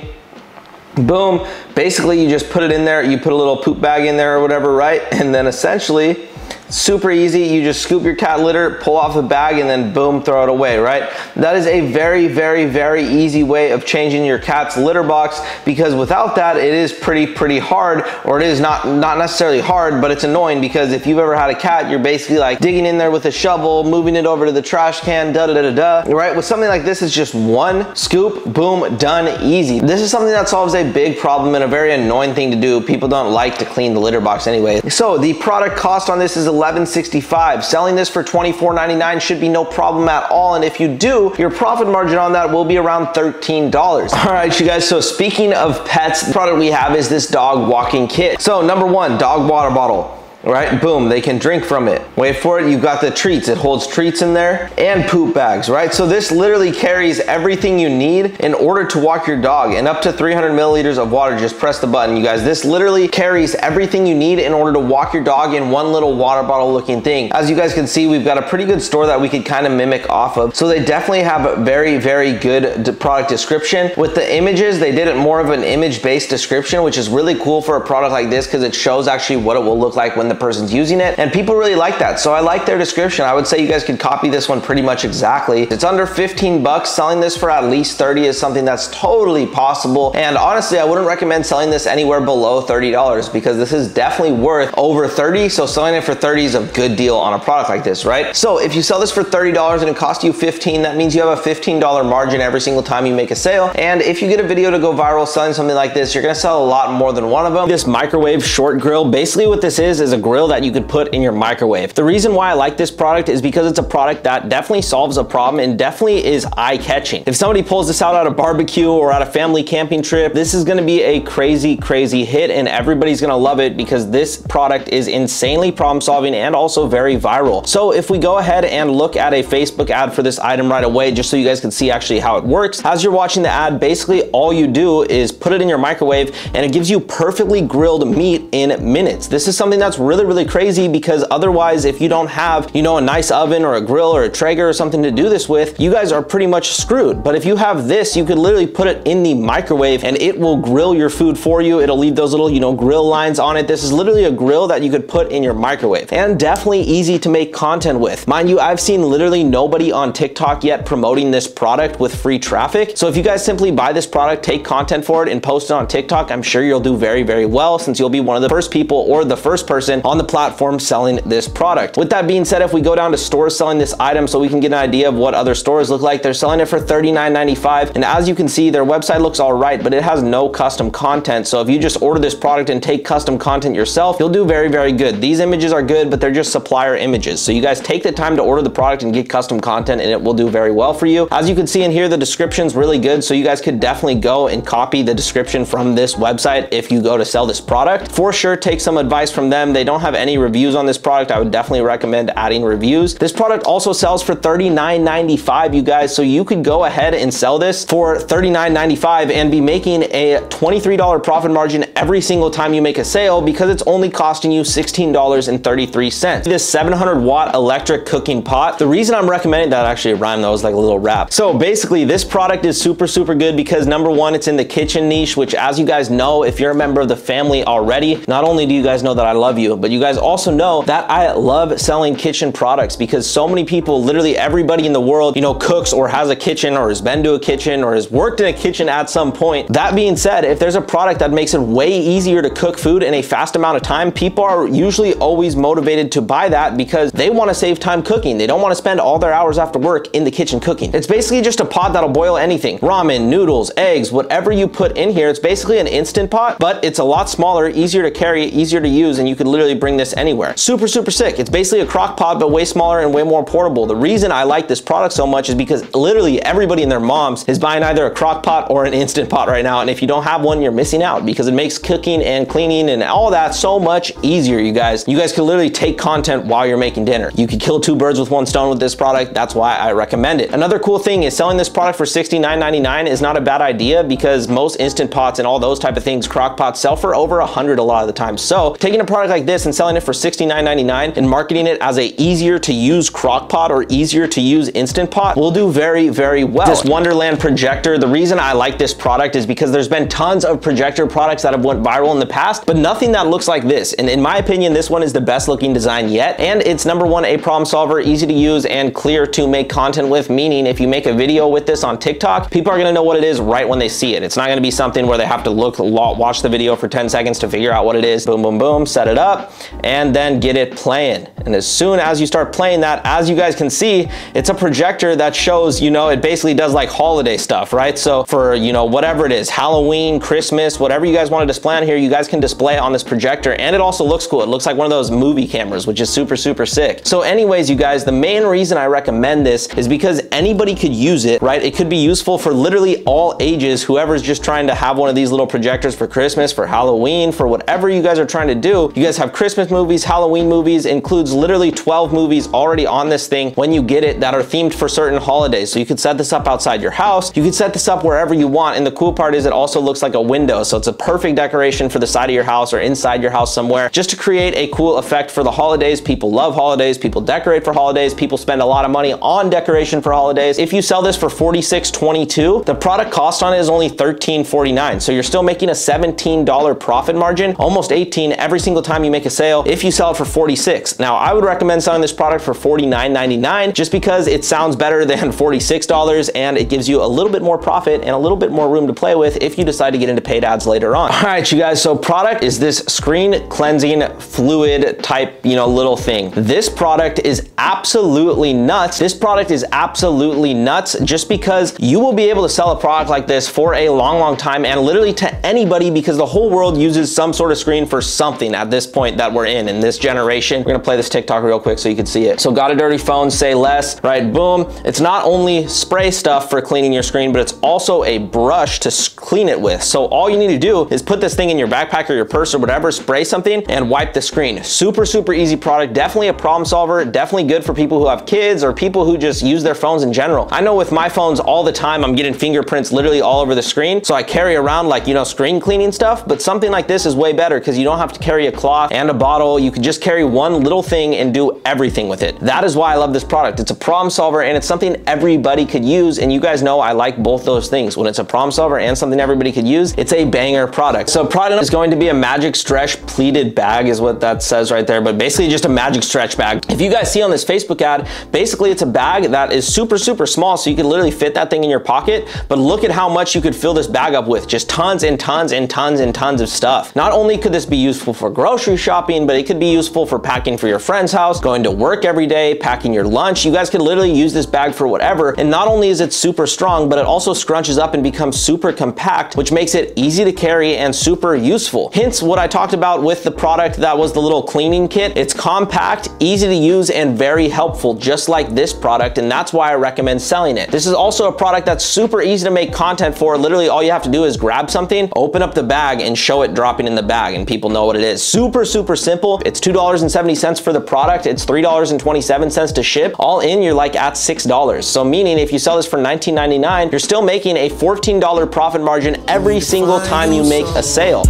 boom, basically you just put it in there, you put a little poop bag in there or whatever, right? And then essentially, super easy, you just scoop your cat litter, pull off the bag, and then boom, throw it away, right? That is a very, very, very easy way of changing your cat's litter box, because without that, it is pretty, pretty hard, or it is not, not necessarily hard, but it's annoying because if you've ever had a cat, you're basically like digging in there with a shovel, moving it over to the trash can, da da da da da, right? With something like this, it's just one scoop, boom, done, easy. This is something that solves a big problem and a very annoying thing to do. People don't like to clean the litter box anyway. So the product cost on this is eleven sixty-five. Selling this for twenty-four ninety-nine should be no problem at all, and if you do, your profit margin on that will be around thirteen dollars. All right, you guys, so speaking of pets, the product we have is this dog walking kit. So number one, dog water bottle. Right, boom, they can drink from it. Wait for it, you've got the treats. It holds treats in there and poop bags, right? So this literally carries everything you need in order to walk your dog, and up to three hundred milliliters of water. Just press the button, you guys. This literally carries everything you need in order to walk your dog in one little water bottle looking thing. As you guys can see, we've got a pretty good store that we could kind of mimic off of. So they definitely have a very, very good product description. With the images, they did it more of an image-based description, which is really cool for a product like this because it shows actually what it will look like when the person's using it, and people really like that. So I like their description. I would say you guys could copy this one pretty much exactly. It's under fifteen bucks. Selling this for at least thirty is something that's totally possible, and honestly, I wouldn't recommend selling this anywhere below thirty dollars because this is definitely worth over thirty. So selling it for thirty is a good deal on a product like this, right? So if you sell this for thirty dollars and it costs you fifteen, that means you have a fifteen dollar margin every single time you make a sale, and if you get a video to go viral selling something like this, you're gonna sell a lot more than one of them. This microwave short grill, basically what this is is a grill that you could put in your microwave. The reason why I like this product is because it's a product that definitely solves a problem and definitely is eye-catching. If somebody pulls this out at a barbecue or at a family camping trip, this is gonna be a crazy, crazy hit, and everybody's gonna love it because this product is insanely problem-solving and also very viral. So if we go ahead and look at a Facebook ad for this item right away, just so you guys can see actually how it works. As you're watching the ad, basically all you do is put it in your microwave and it gives you perfectly grilled meat in minutes. This is something that's really, really crazy because otherwise, if you don't have, you know, a nice oven or a grill or a Traeger or something to do this with, you guys are pretty much screwed. But if you have this, you could literally put it in the microwave and it will grill your food for you. It'll leave those little, you know, grill lines on it. This is literally a grill that you could put in your microwave and definitely easy to make content with. Mind you, I've seen literally nobody on TikTok yet promoting this product with free traffic. So if you guys simply buy this product, take content for it and post it on TikTok, I'm sure you'll do very, very well since you'll be one of the first people or the first person on the platform selling this product. With that being said, if we go down to stores selling this item so we can get an idea of what other stores look like, they're selling it for thirty-nine ninety-five. And as you can see, their website looks all right, but it has no custom content. So if you just order this product and take custom content yourself, you'll do very, very good. These images are good, but they're just supplier images. So you guys take the time to order the product and get custom content and it will do very well for you. As you can see in here, the description's really good. So you guys could definitely go and copy the description from this website if you go to sell this product. For sure, take some advice from them. They don't have any reviews on this product. I would definitely recommend adding reviews. This product also sells for thirty-nine ninety-five, you guys. So you could go ahead and sell this for thirty-nine ninety-five and be making a twenty-three dollar profit margin every single time you make a sale because it's only costing you sixteen dollars and thirty-three cents. This seven hundred watt electric cooking pot. The reason I'm recommending that actually rhymed, that was like a little rap. So basically this product is super, super good because number one, it's in the kitchen niche, which as you guys know, if you're a member of the family already, not only do you guys know that I love you, but you guys also know that I love selling kitchen products because so many people, literally everybody in the world, you know, cooks or has a kitchen or has been to a kitchen or has worked in a kitchen at some point. That being said, if there's a product that makes it way easier to cook food in a fast amount of time, people are usually always motivated to buy that because they want to save time cooking. They don't want to spend all their hours after work in the kitchen cooking. It's basically just a pot that'll boil anything. Ramen, noodles, eggs, whatever you put in here. It's basically an Instant Pot, but it's a lot smaller, easier to carry, easier to use, and you can literally bring this anywhere. Super, super sick. It's basically a crock pot, but way smaller and way more portable. The reason I like this product so much is because literally everybody and their moms is buying either a crock pot or an Instant Pot right now. And if you don't have one, you're missing out because it makes cooking and cleaning and all that so much easier, you guys. You guys can literally take content while you're making dinner. You can kill two birds with one stone with this product. That's why I recommend it. Another cool thing is selling this product for sixty-nine ninety-nine is not a bad idea because most Instant Pots and all those type of things, crock pots, sell for over a hundred a lot of the time. So taking a product like this and selling it for sixty-nine ninety-nine and marketing it as a easier to use crock pot or easier to use Instant Pot will do very, very well. This Wonderland projector, the reason I like this product is because there's been tons of projector products that have went viral in the past, but nothing that looks like this. And in my opinion, this one is the best looking design yet. And it's number one, a problem solver, easy to use and clear to make content with, meaning if you make a video with this on TikTok, people are gonna know what it is right when they see it. It's not gonna be something where they have to look, watch the video for ten seconds to figure out what it is. Boom, boom, boom, set it up and then get it playing. And as soon as you start playing that, as you guys can see, it's a projector that shows, you know, it basically does like holiday stuff, right? So for, you know, whatever it is, Halloween, Christmas, whatever you guys want to display on here, you guys can display on this projector. And it also looks cool. It looks like one of those movie cameras, which is super, super sick. So anyways, you guys, the main reason I recommend this is because anybody could use it, right? It could be useful for literally all ages, whoever's just trying to have one of these little projectors for Christmas, for Halloween, for whatever you guys are trying to do. You guys have Christmas movies, Halloween movies, includes literally twelve movies already on this thing when you get it that are themed for certain holidays. So you could set this up outside your house. You could set this up wherever you want. And the cool part is it also looks like a window. So it's a perfect decoration for the side of your house or inside your house somewhere, just to create a cool effect for the holidays. People love holidays. People decorate for holidays. People spend a lot of money on decoration for holidays. If you sell this for forty-six twenty-two, the product cost on it is only thirteen forty-nine. So you're still making a seventeen dollar profit margin, almost eighteen every single time you make a sale if you sell it for forty-six. Now I would recommend selling this product for forty-nine ninety-nine just because it sounds better than forty-six dollars and it gives you a little bit more profit and a little bit more room to play with if you decide to get into paid ads later on. All right, you guys, so product is this screen cleansing fluid type, you know, little thing. This product is absolutely nuts. This product is absolutely nuts just because you will be able to sell a product like this for a long, long time and literally to anybody because the whole world uses some sort of screen for something at this point that we're in, in this generation. We're gonna play this TikTok real quick so you can see it. So got a dirty phone, say less, right? Boom. It's not only spray stuff for cleaning your screen, but it's also a brush to clean it with. So all you need to do is put this thing in your backpack or your purse or whatever, spray something and wipe the screen. Super, super easy product. Definitely a problem solver. Definitely good for people who have kids or people who just use their phones in general. I know with my phones all the time, I'm getting fingerprints literally all over the screen. So I carry around like, you know, screen cleaning stuff, but something like this is way better because you don't have to carry a cloth and a bottle. You can just carry one little thing and do everything with it. That is why I love this product. It's a problem solver and it's something everybody could use. And you guys know I like both those things. When it's a problem solver and something everybody could use, it's a banger product. So product is going to be a Magic Stretch pleated bag is what that says right there, but basically just a Magic Stretch bag. If you guys see on this Facebook ad, basically it's a bag that is super, super small. So you can literally fit that thing in your pocket, but look at how much you could fill this bag up with. Just tons and tons and tons and tons of stuff. Not only could this be useful for grocery shopping, but it could be useful for packing for your friend's house, going to work every day, packing your lunch. You guys could literally use this bag for whatever. And not only is it super strong, but it also scrunches up and becomes super compact, which makes it easy to carry and super useful. Hence what I talked about with the product that was the little cleaning kit. It's compact, easy to use, and very helpful, just like this product. And that's why I recommend selling it. This is also a product that's super easy to make content for. Literally all you have to do is grab something, open up the bag and show it dropping in the bag and people know what it is. Super, super simple. It's two dollars and seventy cents for the product. It's three dollars and twenty-seven cents to ship. All in, you're like at six dollars. So meaning if you sell this for nineteen ninety-nine, you're still making a fourteen dollar profit margin every single time you make a sale.